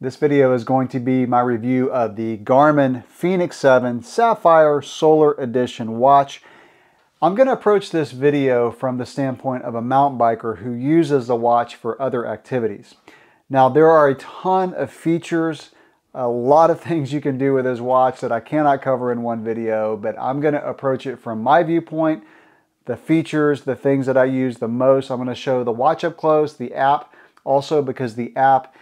This video is going to be my review of the Garmin Fenix 7 Sapphire Solar Edition watch. I'm going to approach this video from the standpoint of a mountain biker who uses the watch for other activities. Now, there are a ton of features, a lot of things you can do with this watch that I cannot cover in one video, but I'm going to approach it from my viewpoint, the features, the things that I use the most. I'm going to show the watch up close, the app, also because the app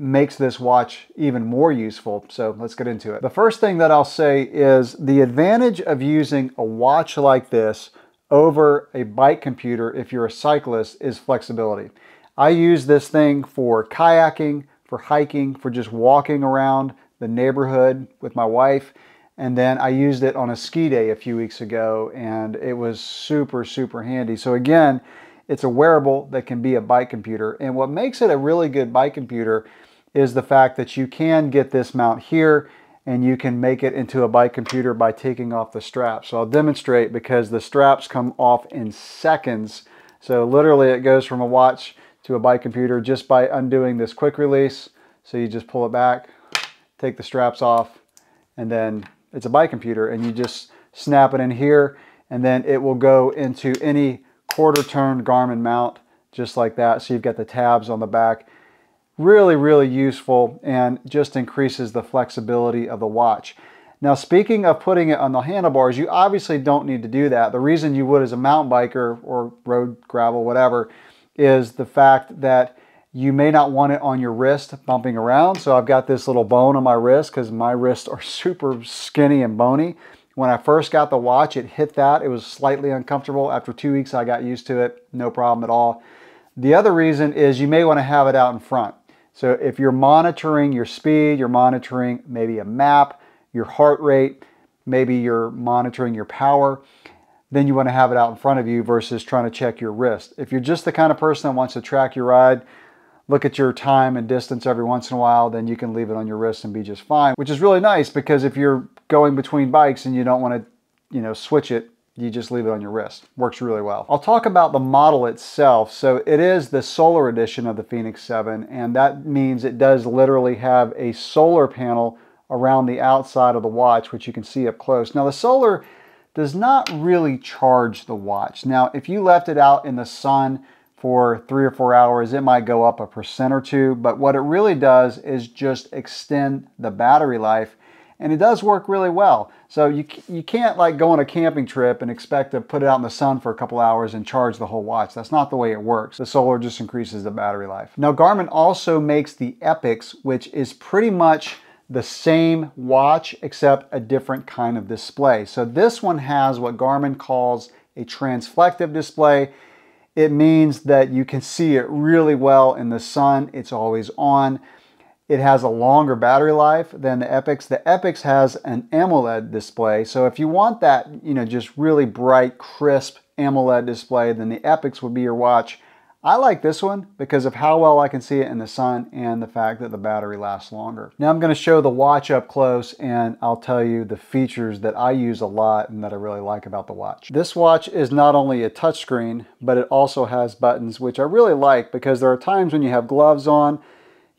makes this watch even more useful. So let's get into it. The first thing that I'll say is the advantage of using a watch like this over a bike computer if you're a cyclist is flexibility. I use this thing for kayaking, for hiking, for just walking around the neighborhood with my wife. And then I used it on a ski day a few weeks ago and it was super, super handy. So again, it's a wearable that can be a bike computer. And what makes it a really good bike computer is the fact that you can get this mount here and you can make it into a bike computer by taking off the strap. So I'll demonstrate because the straps come off in seconds. So literally it goes from a watch to a bike computer just by undoing this quick release. So you just pull it back, take the straps off, and then it's a bike computer and you just snap it in here and then it will go into any quarter turn Garmin mount just like that. So you've got the tabs on the back. Really, really useful and just increases the flexibility of the watch. Now, speaking of putting it on the handlebars, you obviously don't need to do that. The reason you would as a mountain biker or road, gravel, whatever, is the fact that you may not want it on your wrist bumping around. So I've got this little bone on my wrist because my wrists are super skinny and bony. When I first got the watch, it hit that. It was slightly uncomfortable. After 2 weeks, I got used to it. No problem at all. The other reason is you may want to have it out in front. So if you're monitoring your speed, you're monitoring maybe a map, your heart rate, maybe you're monitoring your power, then you want to have it out in front of you versus trying to check your wrist. If you're just the kind of person that wants to track your ride, look at your time and distance every once in a while, then you can leave it on your wrist and be just fine, which is really nice because if you're going between bikes and you don't want to, switch it, you just leave it on your wrist. Works really well. I'll talk about the model itself. So it is the solar edition of the Fenix 7, and that means it does literally have a solar panel around the outside of the watch, which you can see up close. Now the solar does not really charge the watch. Now, if you left it out in the sun for 3 or 4 hours, it might go up 1% or 2%, but what it really does is just extend the battery life, and it does work really well. So you can't like go on a camping trip and expect to put it out in the sun for a couple hours and charge the whole watch. That's not the way it works. The solar just increases the battery life. Now, Garmin also makes the Epix, which is pretty much the same watch except a different kind of display. So this one has what Garmin calls a transflective display. It means that you can see it really well in the sun. It's always on. It has a longer battery life than the Epix. The Epix has an AMOLED display. So if you want that, just really bright, crisp AMOLED display, then the Epix would be your watch. I like this one because of how well I can see it in the sun and the fact that the battery lasts longer. Now I'm going to show the watch up close and I'll tell you the features that I use a lot and that I really like about the watch. This watch is not only a touchscreen, but it also has buttons, which I really like because there are times when you have gloves on,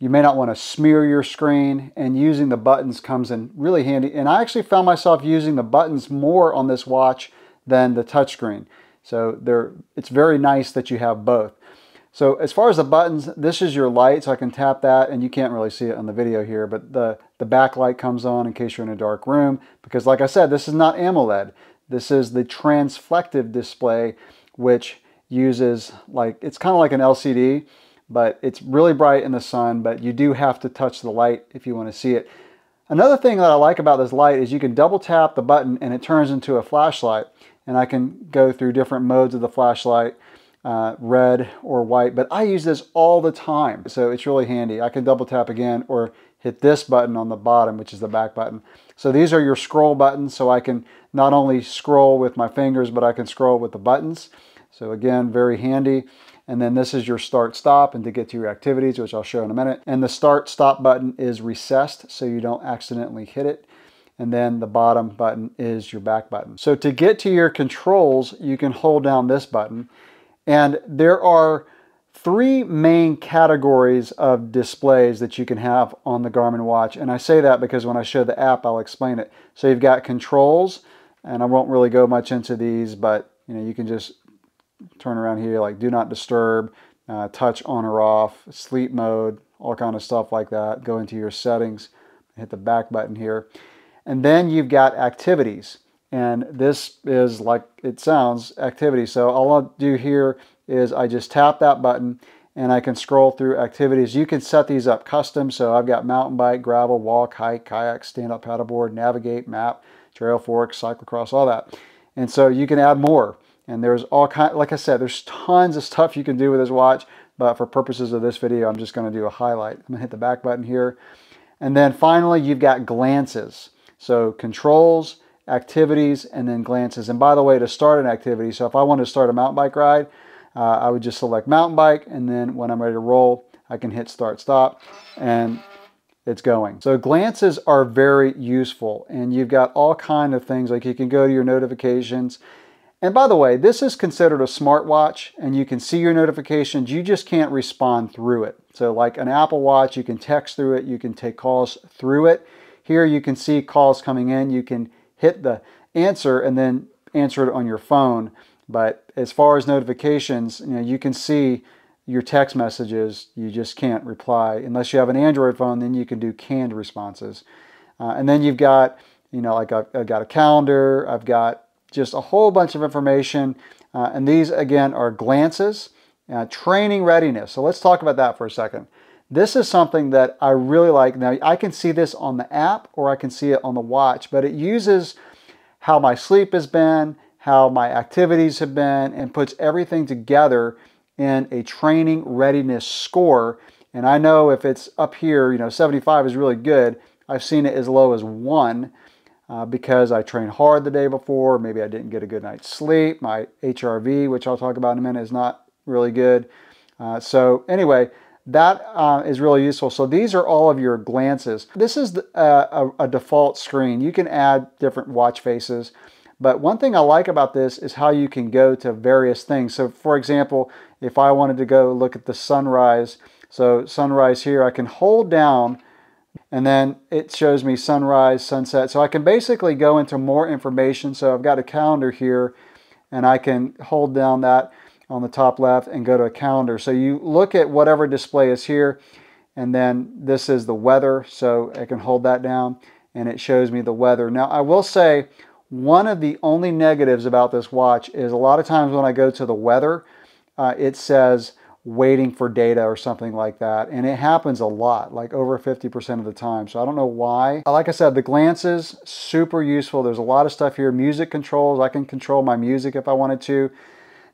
you may not want to smear your screen, and using the buttons comes in really handy. And I actually found myself using the buttons more on this watch than the touchscreen. So it's very nice that you have both. So as far as the buttons, this is your light, so I can tap that, and you can't really see it on the video here, but the backlight comes on in case you're in a dark room, because like I said, this is not AMOLED. This is the transflective display, which uses, it's kind of like an LCD, but it's really bright in the sun, but you do have to touch the light if you want to see it. Another thing that I like about this light is you can double tap the button and it turns into a flashlight, and I can go through different modes of the flashlight, red or white, but I use this all the time. So it's really handy. I can double tap again or hit this button on the bottom, which is the back button. So these are your scroll buttons. So I can not only scroll with my fingers, but I can scroll with the buttons. So again, very handy. And then this is your start stop and to get to your activities, which I'll show in a minute. And the start stop button is recessed so you don't accidentally hit it. And then the bottom button is your back button. So to get to your controls, you can hold down this button. And there are three main categories of displays that you can have on the Garmin watch. And I say that because when I show the app, I'll explain it. So you've got controls, and I won't really go much into these, but you know, you can just turn around here, like do not disturb, touch on or off, sleep mode, all kind of stuff like that. Go into your settings, hit the back button here. And then you've got activities. And this is, like it sounds, activity. So all I'll do here is I just tap that button and I can scroll through activities. You can set these up custom. So I've got mountain bike, gravel, walk, hike, kayak, stand-up paddleboard, navigate, map, trail forks, cyclocross, all that. And so you can add more. And there's all kind, like I said, there's tons of stuff you can do with this watch. But for purposes of this video, I'm just going to do a highlight. I'm going to hit the back button here. And then finally, you've got glances. So controls, activities, and then glances. And by the way, to start an activity, so if I wanted to start a mountain bike ride, I would just select mountain bike, and then when I'm ready to roll, I can hit start stop, and it's going. So glances are very useful, and you've got all kinds of things, like you can go to your notifications. And by the way, this is considered a smartwatch, and you can see your notifications, you just can't respond through it. So like an Apple Watch, you can text through it, you can take calls through it. Here you can see calls coming in, you can hit the answer and then answer it on your phone. But as far as notifications, you know, you can see your text messages, you just can't reply. Unless you have an Android phone, then you can do canned responses. And then you've got, you know, like I've got a calendar, I've got just a whole bunch of information. And these again are glances, training readiness. So let's talk about that for a second. This is something that I really like. Now, I can see this on the app or I can see it on the watch, but it uses how my sleep has been, how my activities have been, and puts everything together in a training readiness score. And I know if it's up here, you know, 75 is really good. I've seen it as low as 1 because I trained hard the day before. Maybe I didn't get a good night's sleep. My HRV, which I'll talk about in a minute, is not really good. So anyway, that is really useful. So these are all of your glances. This is a default screen. You can add different watch faces. But one thing I like about this is how you can go to various things. So for example, if I wanted to go look at the sunrise, so sunrise here, I can hold down and then it shows me sunrise, sunset. So I can basically go into more information. So I've got a calendar here and I can hold down that on the top left and go to a calendar. So you look at whatever display is here, and then this is the weather. So I can hold that down and it shows me the weather. Now I will say one of the only negatives about this watch is a lot of times when I go to the weather, it says waiting for data or something like that. And it happens a lot, like over 50% of the time. So I don't know why. Like I said, the glances, super useful. There's a lot of stuff here. Music controls, I can control my music if I wanted to.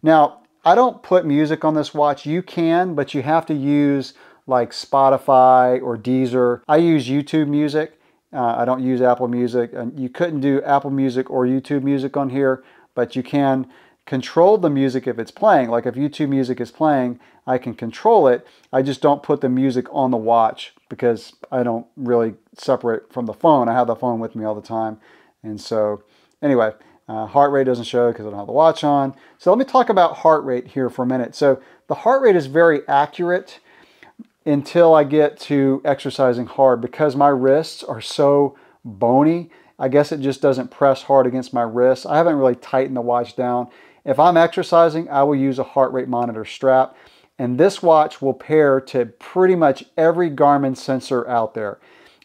Now, I don't put music on this watch. You can, but you have to use like Spotify or Deezer. I use YouTube Music. I don't use Apple Music. And you couldn't do Apple Music or YouTube Music on here, but you can control the music if it's playing. Like if YouTube Music is playing, I can control it. I just don't put the music on the watch because I don't really separate from the phone. I have the phone with me all the time. And so anyway, heart rate doesn't show because I don't have the watch on. So let me talk about heart rate here for a minute. So the heart rate is very accurate until I get to exercising hard because my wrists are so bony. I guess it just doesn't press hard against my wrists. I haven't really tightened the watch down. If I'm exercising, I will use a heart rate monitor strap. And this watch will pair to pretty much every Garmin sensor out there.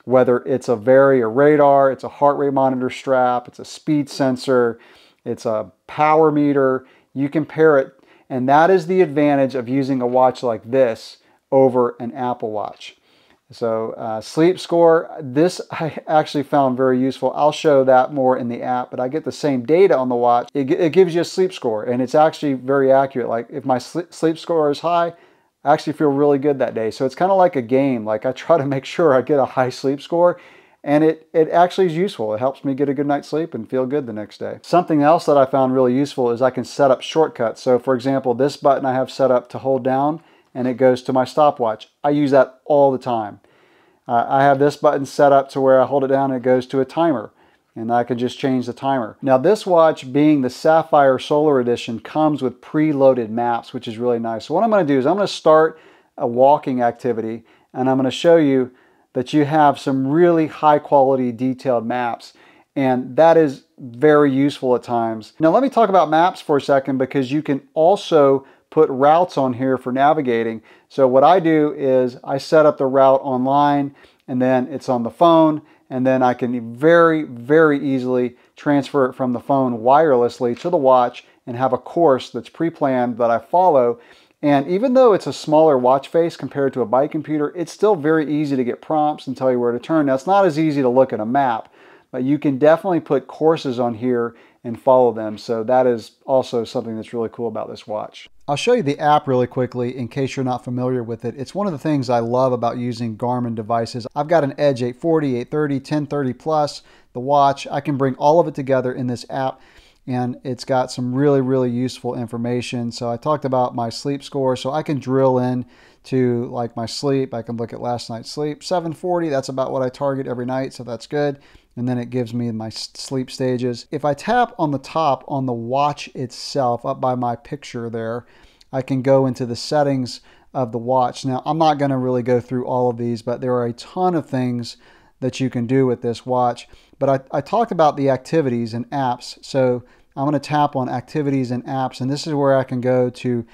Whether it's a Varia radar, it's a heart rate monitor strap, it's a speed sensor, it's a power meter, you can pair it. And that is the advantage of using a watch like this over an Apple Watch. So sleep score, this I actually found very useful. I'll show that more in the app, but I get the same data on the watch. It gives you a sleep score and it's actually very accurate. Like if my sleep score is high, I actually feel really good that day. So it's kind of like a game. Like I try to make sure I get a high sleep score, and it actually is useful. It helps me get a good night's sleep and feel good the next day. Something else that I found really useful is I can set up shortcuts. So for example, this button I have set up to hold down and it goes to my stopwatch. I use that all the time. I have this button set up to where I hold it down and it goes to a timer. and I could just change the timer. Now this watch, being the Sapphire Solar Edition, comes with preloaded maps, which is really nice. So what I'm going to do is I'm going to start a walking activity, and I'm going to show you that you have some really high quality detailed maps, and that is very useful at times. Now let me talk about maps for a second, because you can also put routes on here for navigating. So what I do is I set up the route online, and then it's on the phone, and then I can very, very easily transfer it from the phone wirelessly to the watch and have a course that's pre-planned that I follow. And even though it's a smaller watch face compared to a bike computer, it's still very easy to get prompts and tell you where to turn. Now, it's not as easy to look at a map, but you can definitely put courses on here and follow them. So that is also something that's really cool about this watch. I'll show you the app really quickly in case you're not familiar with it. It's one of the things I love about using Garmin devices. I've got an Edge 840, 830, 1030 Plus, the watch. I can bring all of it together in this app, and it's got some really, really useful information. So I talked about my sleep score, so I can drill in to like my sleep. I can look at last night's sleep, 740. That's about what I target every night, so that's good. And then it gives me my sleep stages. If I tap on the top on the watch itself, up by my picture there, I can go into the settings of the watch. Now, I'm not going to really go through all of these, but there are a ton of things that you can do with this watch. But I talked about the activities and apps, so I'm going to tap on activities and apps, and this is where I can go to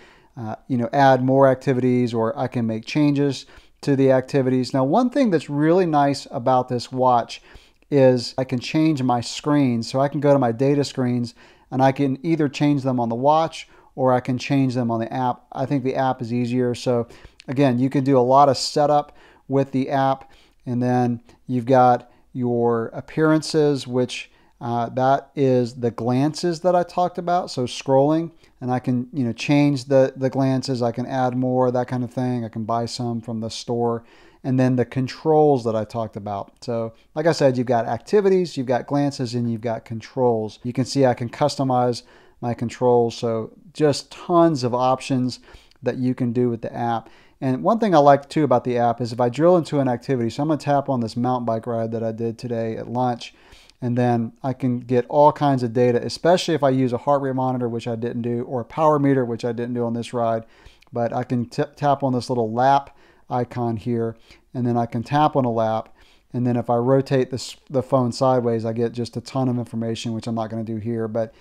add more activities, or I can make changes to the activities. Now, one thing that's really nice about this watch is I can change my screens. So I can go to my data screens, and I can either change them on the watch or I can change them on the app. I think the app is easier. So again, you can do a lot of setup with the app, and then you've got your appearances, which that is the glances that I talked about. So scrolling, and I can change the glances. I can add more, that kind of thing. I can buy some from the store. And then the controls that I talked about. So like I said, you've got activities, you've got glances, and you've got controls. You can see I can customize my controls. So just tons of options that you can do with the app. And one thing I like too about the app is if I drill into an activity, so I'm going to tap on this mountain bike ride that I did today at lunch, and then I can get all kinds of data, especially if I use a heart rate monitor, which I didn't do, or a power meter, which I didn't do on this ride. But I can tap on this little lap icon here, and then I can tap on a lap, and then if I rotate the phone sideways, I get just a ton of information, which I'm not going to do here. But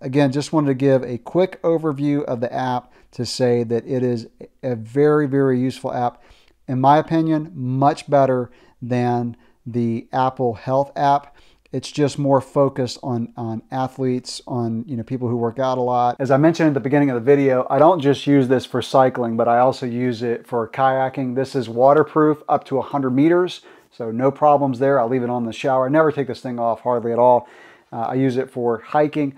again, just wanted to give a quick overview of the app to say that it is a very, very useful app. In my opinion, much better than the Apple Health app. It's just more focused on athletes, on people who work out a lot. As I mentioned at the beginning of the video, I don't just use this for cycling, but I also use it for kayaking. This is waterproof up to 100 meters, so no problems there. I leave it on the shower. I never take this thing off hardly at all. I use it for hiking.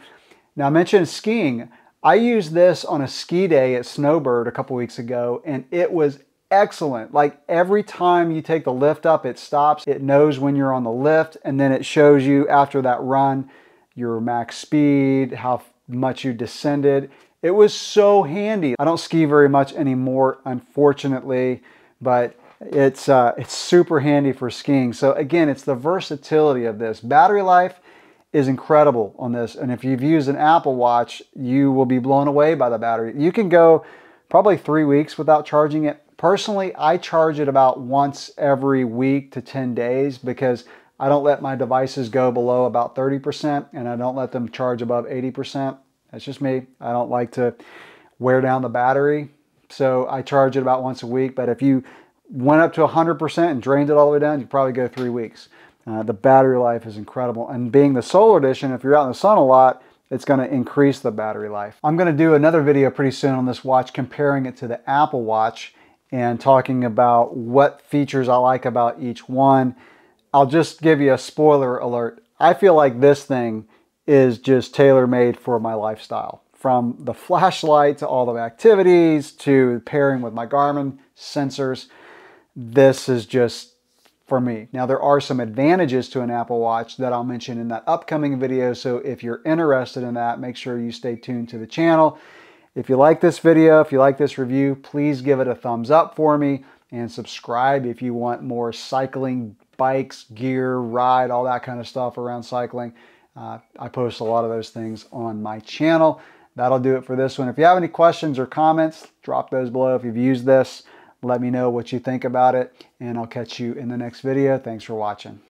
Now, I mentioned skiing. I used this on a ski day at Snowbird a couple weeks ago, and it was excellent. Like every time you take the lift up, it stops. It knows when you're on the lift, and then it shows you after that run your max speed, how much you descended. It was so handy. I don't ski very much anymore, unfortunately, but it's super handy for skiing. So again, it's the versatility of this. Battery life is incredible on this, and if you've used an Apple Watch, you will be blown away by the battery. You can go probably 3 weeks without charging it. Personally, I charge it about once every week to 10 days because I don't let my devices go below about 30%, and I don't let them charge above 80%. That's just me. I don't like to wear down the battery, so I charge it about once a week. But if you went up to 100% and drained it all the way down, you'd probably go 3 weeks. The battery life is incredible, and being the Solar Edition, if you're out in the sun a lot, it's going to increase the battery life. I'm going to do another video pretty soon on this watch, comparing it to the Apple Watch and talking about what features I like about each one. I'll just give you a spoiler alert. I feel like this thing is just tailor-made for my lifestyle, from the flashlight to all the activities to pairing with my Garmin sensors. This is just for me. Now, there are some advantages to an Apple Watch that I'll mention in that upcoming video, so if you're interested in that, make sure you stay tuned to the channel. If you like this video, if you like this review, please give it a thumbs up for me, and subscribe if you want more cycling, bikes, gear, ride, all that kind of stuff around cycling. I post a lot of those things on my channel. That'll do it for this one. If you have any questions or comments, drop those below. If you've used this, let me know what you think about it, and I'll catch you in the next video. Thanks for watching.